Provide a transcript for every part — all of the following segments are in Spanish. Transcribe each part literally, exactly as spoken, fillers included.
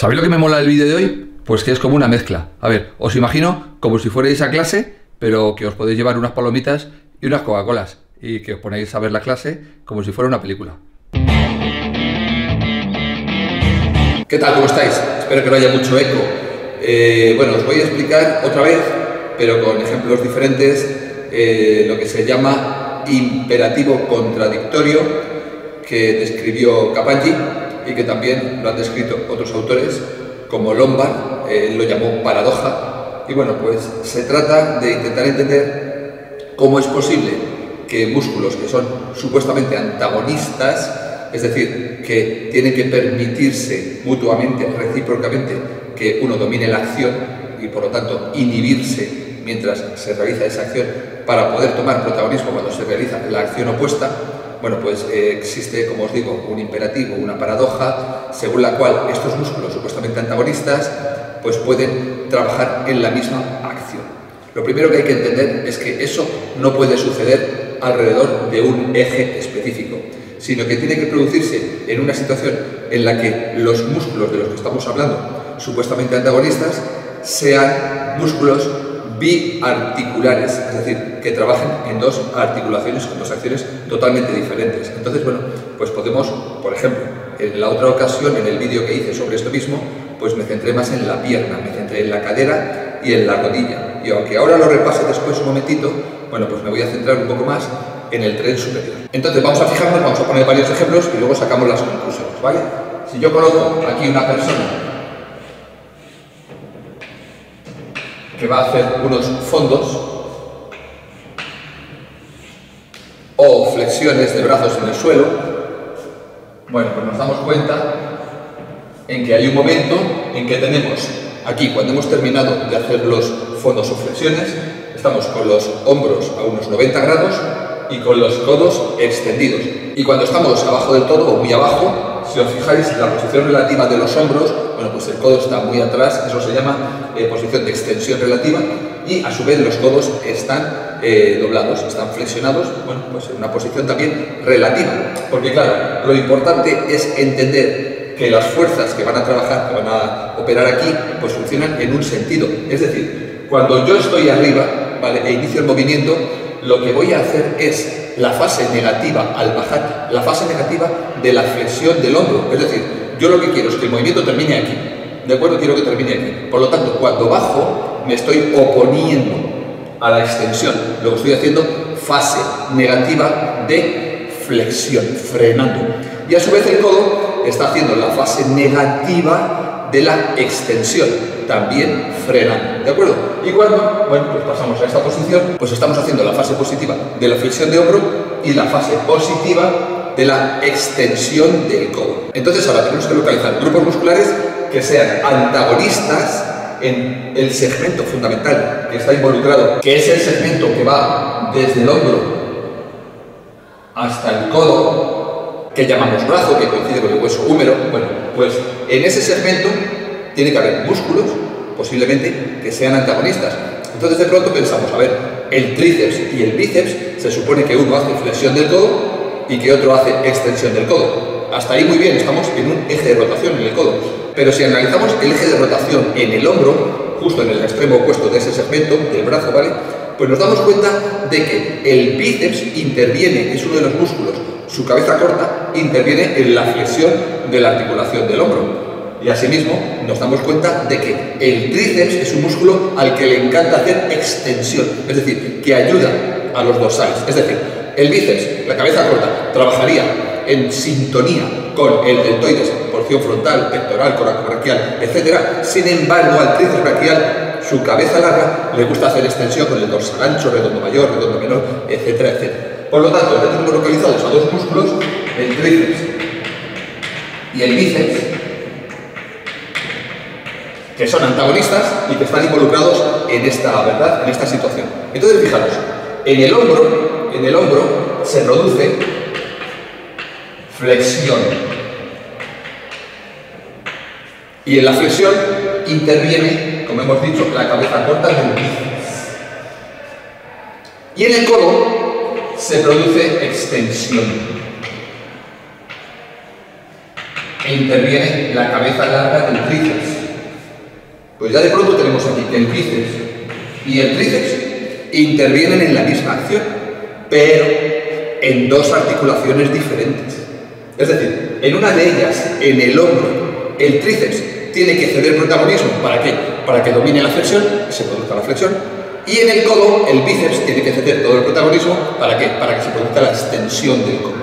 ¿Sabéis lo que me mola del vídeo de hoy? Pues que es como una mezcla. A ver, os imagino como si fuerais a clase, pero que os podéis llevar unas palomitas y unas Coca-Colas, y que os ponéis a ver la clase como si fuera una película. ¿Qué tal? ¿Cómo estáis? Espero que no haya mucho eco. Eh, bueno, os voy a explicar otra vez, pero con ejemplos diferentes, eh, lo que se llama imperativo contradictorio, que describió Kapanji y que también lo han descrito otros autores, como Lombard, él lo llamó paradoja. Y bueno, pues se trata de intentar entender cómo es posible que músculos que son supuestamente antagonistas, es decir, que tienen que permitirse mutuamente, recíprocamente, que uno domine la acción y por lo tanto inhibirse mientras se realiza esa acción para poder tomar protagonismo cuando se realiza la acción opuesta. Bueno, pues eh, existe, como os digo, un imperativo, una paradoja, según la cual estos músculos supuestamente antagonistas pues pueden trabajar en la misma acción. Lo primero que hay que entender es que eso no puede suceder alrededor de un eje específico, sino que tiene que producirse en una situación en la que los músculos de los que estamos hablando, supuestamente antagonistas, sean músculos biarticulares, es decir, que trabajen en dos articulaciones, con dos acciones totalmente diferentes. Entonces, bueno, pues podemos, por ejemplo, en la otra ocasión, en el vídeo que hice sobre esto mismo, pues me centré más en la pierna, me centré en la cadera y en la rodilla. Y aunque ahora lo repase después un momentito, bueno, pues me voy a centrar un poco más en el tren superior. Entonces, vamos a fijarnos, vamos a poner varios ejemplos y luego sacamos las conclusiones, ¿vale? Si yo coloco aquí una persona que va a hacer unos fondos o flexiones de brazos en el suelo, bueno, pues nos damos cuenta en que hay un momento en que tenemos aquí, cuando hemos terminado de hacer los fondos o flexiones, estamos con los hombros a unos noventa grados y con los codos extendidos. Y cuando estamos abajo del todo o muy abajo, si os fijáis, la posición relativa de los hombros, bueno, pues el codo está muy atrás, eso se llama eh, posición de extensión relativa, y a su vez los codos están eh, doblados, están flexionados, bueno, pues en una posición también relativa. Porque claro, lo importante es entender que las fuerzas que van a trabajar, que van a operar aquí, pues funcionan en un sentido. Es decir, cuando yo estoy arriba, ¿vale?, e inicio el movimiento, lo que voy a hacer es la fase negativa al bajar, la fase negativa de la flexión del hombro, es decir, yo lo que quiero es que el movimiento termine aquí, ¿de acuerdo? Quiero que termine aquí. Por lo tanto, cuando bajo, me estoy oponiendo a la extensión. Lo que estoy haciendo, fase negativa de flexión, frenando. Y a su vez el codo está haciendo la fase negativa de la extensión, también frenando, ¿de acuerdo? Y cuando, bueno, pues pasamos a esta posición, pues estamos haciendo la fase positiva de la flexión de hombro y la fase positiva de la extensión del codo. Entonces ahora tenemos que localizar grupos musculares que sean antagonistas en el segmento fundamental que está involucrado, que es el segmento que va desde el hombro hasta el codo, que llamamos brazo, que coincide con el hueso húmero. Bueno, pues en ese segmento tiene que haber músculos, posiblemente, que sean antagonistas. Entonces de pronto pensamos, a ver, el tríceps y el bíceps, se supone que uno hace flexión del codo y que otro hace extensión del codo. Hasta ahí muy bien, estamos en un eje de rotación en el codo. Pero si analizamos el eje de rotación en el hombro, justo en el extremo opuesto de ese segmento, del brazo, ¿vale?, pues nos damos cuenta de que el bíceps interviene, es uno de los músculos, su cabeza corta interviene en la flexión de la articulación del hombro. Y asimismo nos damos cuenta de que el tríceps es un músculo al que le encanta hacer extensión, es decir, que ayuda a los dorsales, es decir, el bíceps, la cabeza corta, trabajaría en sintonía con el deltoides, porción frontal, pectoral, coracobraquial, etcétera. Sin embargo, al tríceps braquial, su cabeza larga, le gusta hacer extensión con el dorsal ancho, redondo mayor, redondo menor, etcétera, etcétera. Por lo tanto, ya tenemos localizados a dos músculos, el tríceps y el bíceps, que son antagonistas y que están involucrados en esta, ¿verdad?, en esta situación. Entonces, fijaros, en el hombro, en el hombro se produce flexión y en la flexión interviene, como hemos dicho, la cabeza corta del bíceps, y en el codo se produce extensión. e interviene la cabeza larga del tríceps. Pues ya de pronto tenemos aquí el bíceps y el tríceps intervienen en la misma acción, pero en dos articulaciones diferentes. Es decir, en una de ellas, en el hombro, el tríceps tiene que ceder protagonismo. ¿Para qué? Para que domine la flexión, que se produzca la flexión. Y en el codo, el bíceps tiene que ceder todo el protagonismo. ¿Para qué? Para que se produzca la extensión del codo.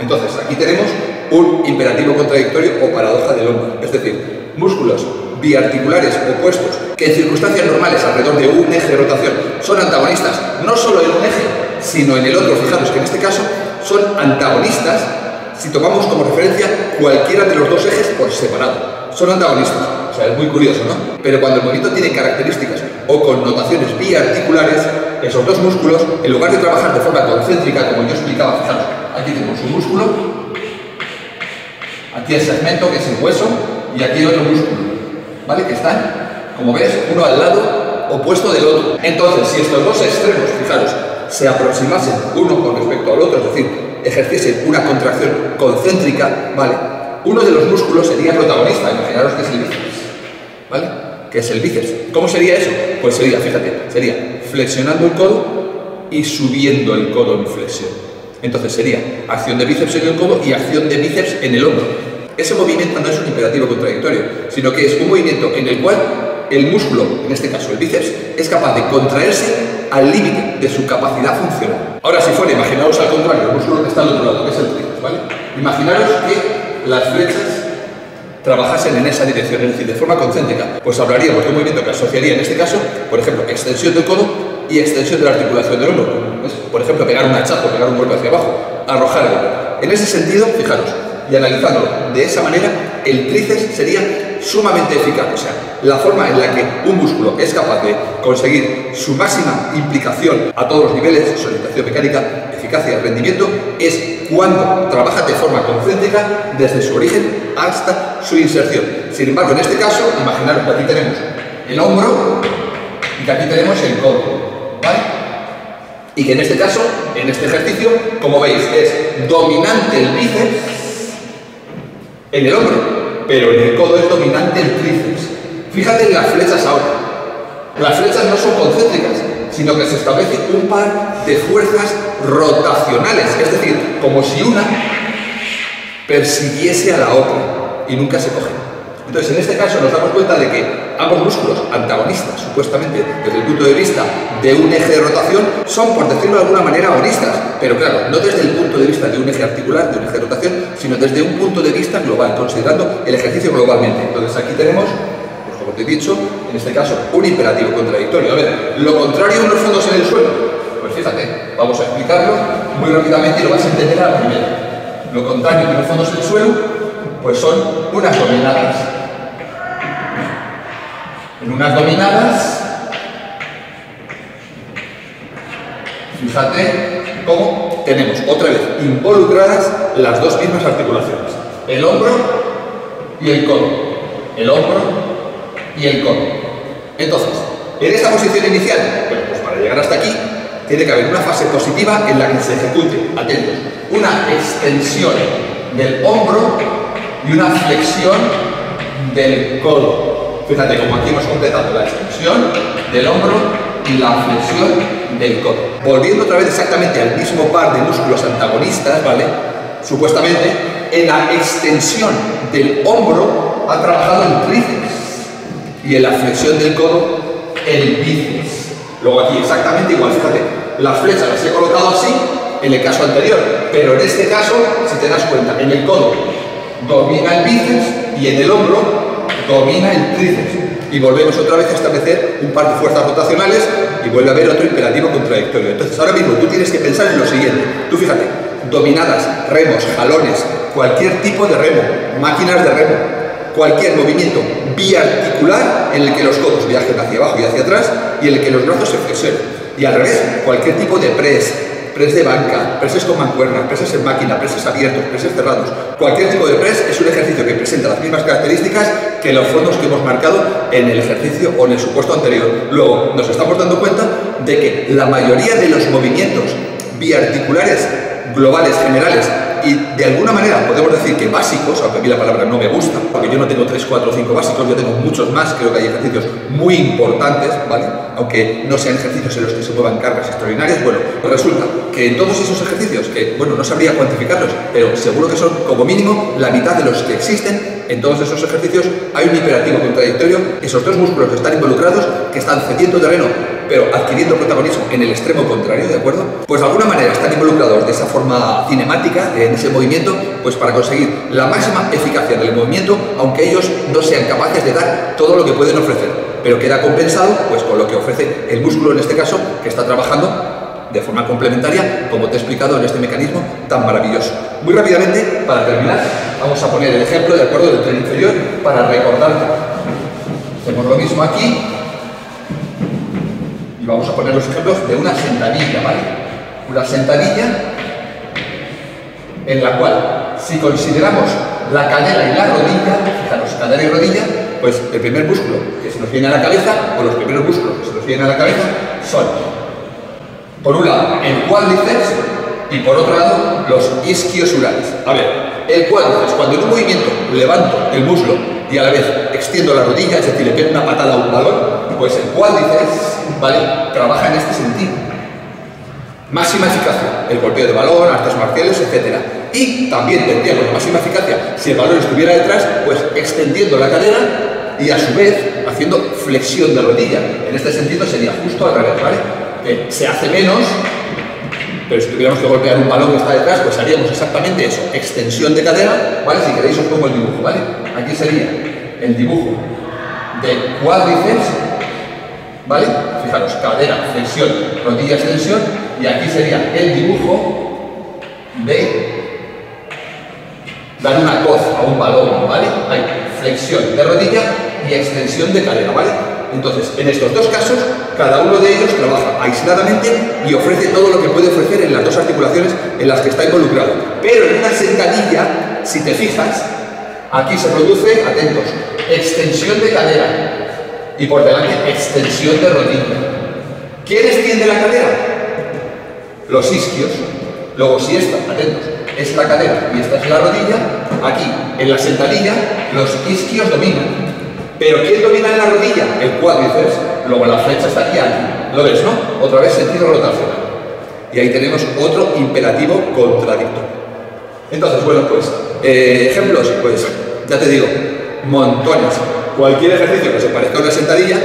Entonces, aquí tenemos un imperativo contradictorio o paradoja del Lombard. Es decir, músculos biarticulares opuestos que en circunstancias normales, alrededor de un eje de rotación, son antagonistas, no solo en un eje, sino en el otro. Fijaros que en este caso son antagonistas si tomamos como referencia cualquiera de los dos ejes por separado. Son antagonistas. O sea, es muy curioso, ¿no? Pero cuando el movimiento tiene características o connotaciones biarticulares, esos dos músculos, en lugar de trabajar de forma concéntrica, como yo explicaba, fijaros, aquí tenemos un músculo, aquí el segmento, que es el hueso, y aquí otro músculo, ¿vale? Que están, como ves, uno al lado opuesto del otro. Entonces, si estos dos extremos, fijaros, se aproximasen uno con respecto al otro, es decir, ejerciesen una contracción concéntrica, ¿vale? Uno de los músculos sería el protagonista, imaginaros que es el bíceps, ¿vale? Que es el bíceps. ¿Cómo sería eso? Pues sería, fíjate, sería flexionando el codo y subiendo el codo en flexión. Entonces sería acción de bíceps en el codo y acción de bíceps en el hombro. Ese movimiento no es un imperativo contradictorio, sino que es un movimiento en el cual el músculo, en este caso el bíceps, es capaz de contraerse al límite de su capacidad funcional. Ahora, si fuera, imaginaos al contrario, el músculo que está al otro lado, que es el tríceps, ¿vale? Imaginaros que las flechas trabajasen en esa dirección, es decir, de forma concéntrica. Pues hablaríamos de un movimiento que asociaría, en este caso, por ejemplo, extensión del codo y extensión de la articulación del hombro. ¿Ves? Por ejemplo, pegar un hachazo, pegar un golpe hacia abajo, arrojar el hombro. En ese sentido, fijaros, y analizándolo de esa manera, el tríceps sería sumamente eficaz. O sea, la forma en la que un músculo es capaz de conseguir su máxima implicación a todos los niveles, solidez mecánica, eficacia, rendimiento, es cuando trabaja de forma concéntrica desde su origen hasta su inserción. Sin embargo, en este caso, imaginaros que aquí tenemos el hombro y que aquí tenemos el codo, ¿vale? Y que en este caso, en este ejercicio, como veis, es dominante el bíceps en el hombro, pero en el codo es dominante el tríceps. Fíjate en las flechas ahora. Las flechas no son concéntricas, sino que se establece un par de fuerzas rotacionales, es decir, como si una persiguiese a la otra y nunca se coge. Entonces, en este caso nos damos cuenta de que ambos músculos antagonistas, supuestamente desde el punto de vista de un eje de rotación, son, por decirlo de alguna manera, agonistas, pero claro, no desde el punto de vista de un eje articular, de un eje de rotación, sino desde un punto de vista global, considerando el ejercicio globalmente. Entonces aquí tenemos, pues como te he dicho, en este caso, un imperativo contradictorio. A ver, lo contrario unos fondos en el suelo. Pues fíjate, vamos a explicarlo muy rápidamente y lo vas a entender a la primera. Lo contrario de unos fondos en el suelo, pues son unas dominadas. En unas dominadas, fíjate cómo tenemos otra vez involucradas las dos mismas articulaciones, el hombro y el codo, el hombro y el codo. Entonces, en esta posición inicial, bueno, pues para llegar hasta aquí, tiene que haber una fase positiva en la que se ejecute, atentos, una extensión del hombro y una flexión del codo. Fíjate, como aquí hemos completado la extensión del hombro y la flexión del codo. Volviendo otra vez exactamente al mismo par de músculos antagonistas, ¿vale? Supuestamente, en la extensión del hombro ha trabajado el tríceps y en la flexión del codo el bíceps. Luego aquí exactamente igual, fíjate, las flechas las he colocado así en el caso anterior, pero en este caso, si te das cuenta, en el codo domina el bíceps y en el hombro domina el tríceps. Y volvemos otra vez a establecer un par de fuerzas rotacionales y vuelve a haber otro imperativo contradictorio. Entonces ahora mismo tú tienes que pensar en lo siguiente. Tú fíjate, dominadas, remos, jalones, cualquier tipo de remo, máquinas de remo, cualquier movimiento biarticular en el que los codos viajen hacia abajo y hacia atrás y en el que los brazos se flexionen. Y al revés, cualquier tipo de press, press de banca, presses con mancuernas, presses en máquina, presses abiertos, presses cerrados. Cualquier tipo de press es un ejercicio que presenta las mismas características que los fondos que hemos marcado en el ejercicio o en el supuesto anterior. Luego, nos estamos dando cuenta de que la mayoría de los movimientos biarticulares globales, generales, y de alguna manera podemos decir que básicos, aunque a mí la palabra no me gusta, porque yo no tengo tres, cuatro o cinco básicos, yo tengo muchos más. Creo que hay ejercicios muy importantes, ¿vale? Aunque no sean ejercicios en los que se muevan cargas extraordinarias. Bueno, resulta que en todos esos ejercicios, que bueno, no sabría cuantificarlos, pero seguro que son como mínimo la mitad de los que existen, en todos esos ejercicios hay un hiperactivo contradictorio, esos dos músculos que están involucrados, que están cediendo terreno, pero adquiriendo protagonismo en el extremo contrario, ¿de acuerdo? Pues de alguna manera están involucrados de esa forma cinemática, en ese movimiento, pues para conseguir la máxima eficacia del movimiento, aunque ellos no sean capaces de dar todo lo que pueden ofrecer, pero queda compensado pues con lo que ofrece el músculo, en este caso, que está trabajando de forma complementaria, como te he explicado en este mecanismo tan maravilloso. Muy rápidamente, para terminar, vamos a poner el ejemplo, ¿de acuerdo?, del tren inferior, para recordarte. Hacemos lo mismo aquí, y vamos a poner los ejemplos de una sentadilla, ¿vale? Una sentadilla en la cual, si consideramos la cadera y la rodilla, fijaros, cadera y rodilla, pues el primer músculo que se nos viene a la cabeza, o los primeros músculos que se nos vienen a la cabeza, son, por un lado, el cuádriceps, y por otro lado, los isquiosuralis. A ver, el cuádriceps, cuando en un movimiento levanto el muslo y a la vez extiendo la rodilla, es decir, le pego una patada a un balón, pues el cuádriceps, ¿vale?, trabaja en este sentido. Máxima eficacia, el golpeo de balón, artes marciales, etcétera. Y también tendría con máxima eficacia, si el balón estuviera detrás, pues extendiendo la cadera y a su vez haciendo flexión de rodilla. En este sentido sería justo al revés, ¿vale? Eh, se hace menos, pero si tuviéramos que golpear un balón que está detrás, pues haríamos exactamente eso, extensión de cadera, ¿vale? Si queréis os pongo el dibujo, ¿vale? Aquí sería el dibujo de cuádriceps, ¿vale? Fijaros, cadera, flexión, rodilla, extensión, y aquí sería el dibujo de dar una coz a un balón, ¿vale? Hay flexión de rodilla y extensión de cadera, ¿vale? Entonces, en estos dos casos, cada uno de ellos trabaja aisladamente y ofrece todo lo que puede ofrecer en las dos articulaciones en las que está involucrado. Pero en una sentadilla, si te fijas, aquí se produce, atentos, extensión de cadera y por delante extensión de rodilla. ¿Quién extiende la cadera? Los isquios. Luego, si esta, atentos, es la cadera y esta es la rodilla, aquí, en la sentadilla, los isquios dominan. Pero ¿quién domina en la rodilla? El cuádriceps. Luego la flecha estaría aquí. ¿Lo ves, no? Otra vez sentido rotacional. Y ahí tenemos otro imperativo contradictorio. Entonces, bueno, pues, eh, ejemplos, pues, ya te digo, montones. Cualquier ejercicio que se parezca a una sentadilla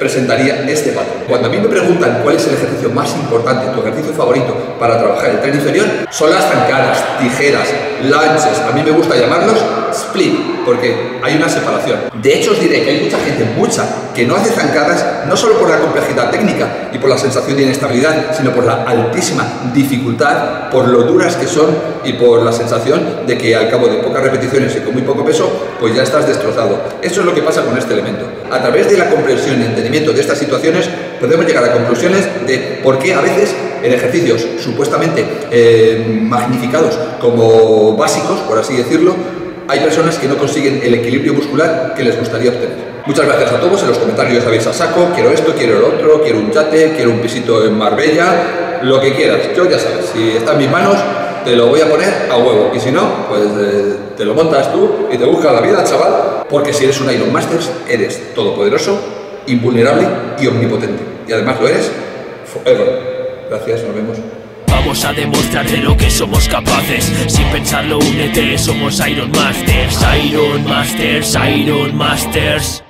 presentaría este patrón. Cuando a mí me preguntan cuál es el ejercicio más importante, tu ejercicio favorito para trabajar el tren inferior, son las zancadas, tijeras, lances. A mí me gusta llamarlos split, porque hay una separación. De hecho, os diré que hay mucha gente, mucha, que no hace zancadas, no solo por la complejidad técnica y por la sensación de inestabilidad, sino por la altísima dificultad, por lo duras que son y por la sensación de que al cabo de pocas repeticiones y con muy poco peso, pues ya estás destrozado. Eso es lo que pasa con este elemento. A través de la comprensión y entendimiento de estas situaciones, podemos llegar a conclusiones de por qué a veces en ejercicios supuestamente eh, magnificados como básicos, por así decirlo, hay personas que no consiguen el equilibrio muscular que les gustaría obtener. Muchas gracias a todos, en los comentarios sabéis a saco, quiero esto, quiero lo otro, quiero un yate, quiero un pisito en Marbella, lo que quieras. Yo ya sabes, si está en mis manos, te lo voy a poner a huevo, y si no, pues eh, te lo montas tú y te buscas la vida, chaval, porque si eres un Iron Masters, eres todopoderoso, invulnerable y omnipotente. Y además lo eres forever. Gracias, nos vemos. Vamos a demostrar de lo que somos capaces. Sin pensarlo, únete, somos Iron Masters. Iron Masters, Iron Masters.